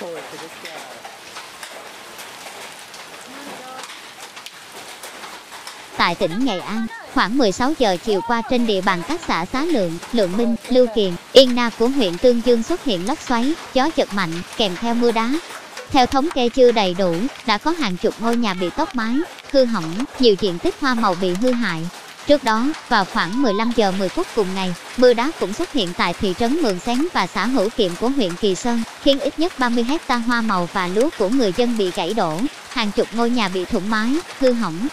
forward to this guy. Tại tỉnh Nghệ An, khoảng 16 giờ chiều qua trên địa bàn các xã Xá Lượng, Lượng Minh, Lưu Kiền, Yên Na của huyện Tương Dương xuất hiện lốc xoáy, gió giật mạnh, kèm theo mưa đá. Theo thống kê chưa đầy đủ, đã có hàng chục ngôi nhà bị tốc mái, hư hỏng, nhiều diện tích hoa màu bị hư hại. Trước đó, vào khoảng 15 giờ 10 phút cùng ngày, mưa đá cũng xuất hiện tại thị trấn Mường Xén và xã Hữu Kiệm của huyện Kỳ Sơn, khiến ít nhất 30 hecta hoa màu và lúa của người dân bị gãy đổ, hàng chục ngôi nhà bị thủng mái, hư hỏng.